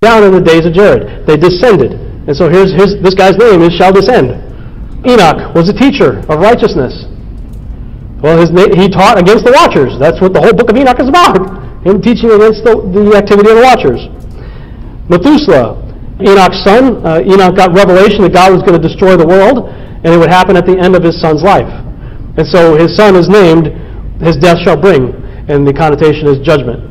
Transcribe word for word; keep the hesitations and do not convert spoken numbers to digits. down in the days of Jared. They descended. And so here's his, this guy's name is shall descend. Enoch was a teacher of righteousness. Well, his na- he taught against the Watchers. That's what the whole book of Enoch is about. Him teaching against the, the activity of the Watchers. Methuselah, Enoch's son. Uh, Enoch got revelation that God was going to destroy the world, and it would happen at the end of his son's life. And so his son is named, his death shall bring, and the connotation is judgment.